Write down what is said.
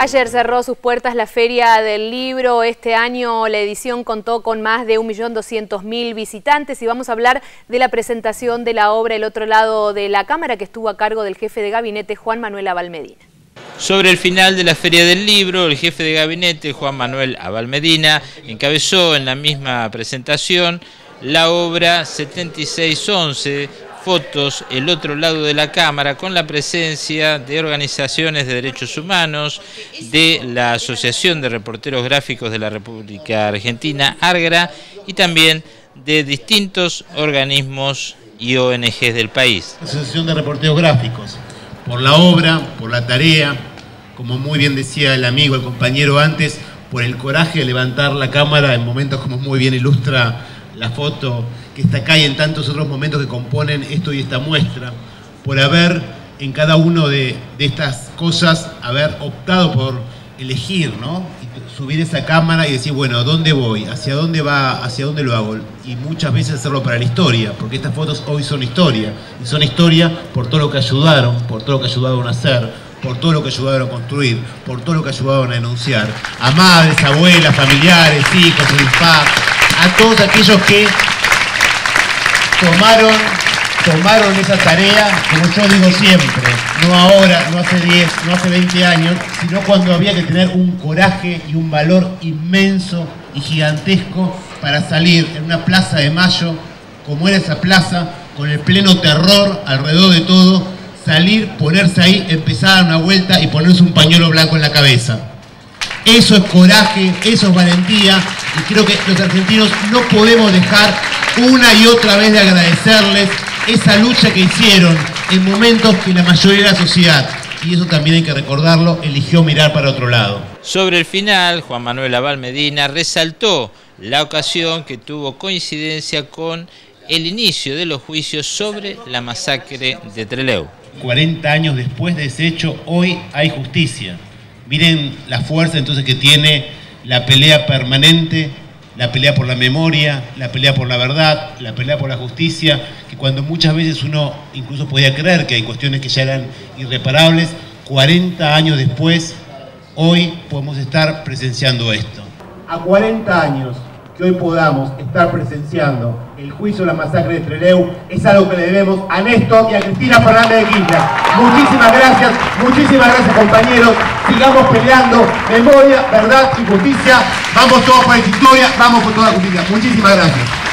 Ayer cerró sus puertas la Feria del Libro. Este año la edición contó con más de 1.200.000 visitantes y vamos a hablar de la presentación de la obra El Otro Lado de la Cámara, que estuvo a cargo del jefe de gabinete Juan Manuel Abal Medina. Sobre el final de la Feria del Libro, el jefe de gabinete Juan Manuel Abal Medina encabezó en la misma presentación la obra 76.11 fotos: el otro lado de la cámara, con la presencia de organizaciones de derechos humanos, de la Asociación de Reporteros Gráficos de la República Argentina, ARGRA, y también de distintos organismos y ONGs del país. Asociación de Reporteros Gráficos, por la obra, por la tarea, como muy bien decía el amigo, el compañero antes, por el coraje de levantar la cámara en momentos como muy bien ilustra la foto que está acá y en tantos otros momentos que componen esto y esta muestra, por haber en cada uno de estas cosas, haber optado por elegir, ¿no? Y subir esa cámara y decir, bueno, ¿a dónde voy? ¿Hacia dónde va? ¿Hacia dónde lo hago? Y muchas veces hacerlo para la historia, porque estas fotos hoy son historia, y son historia por todo lo que ayudaron, por todo lo que ayudaron a hacer, por todo lo que ayudaron a construir, por todo lo que ayudaron a denunciar, a madres, abuelas, familiares, hijos, padres, a todos aquellos que tomaron esa tarea, como yo digo siempre, no ahora, no hace 10, no hace 20 años, sino cuando había que tener un coraje y un valor inmenso y gigantesco para salir en una Plaza de Mayo, como era esa plaza, con el pleno terror alrededor de todo, salir, ponerse ahí, empezar a dar una vuelta y ponerse un pañuelo blanco en la cabeza. Eso es coraje, eso es valentía, y creo que los argentinos no podemos dejar una y otra vez de agradecerles esa lucha que hicieron en momentos que la mayoría de la sociedad, y eso también hay que recordarlo, eligió mirar para otro lado. Sobre el final, Juan Manuel Abal Medina resaltó la ocasión que tuvo coincidencia con el inicio de los juicios sobre la masacre de Trelew. 40 años después de ese hecho, hoy hay justicia. Miren la fuerza entonces que tiene la pelea permanente, la pelea por la memoria, la pelea por la verdad, la pelea por la justicia, que cuando muchas veces uno incluso podía creer que hay cuestiones que ya eran irreparables, 40 años después, hoy podemos estar presenciando esto. A 40 años que hoy podamos estar presenciando el juicio de la masacre de Trelew es algo que le debemos a Néstor y a Cristina Fernández de Kirchner. Muchísimas gracias compañeros. Sigamos peleando memoria, verdad y justicia. Vamos todos por la victoria, vamos por toda la justicia. Muchísimas gracias.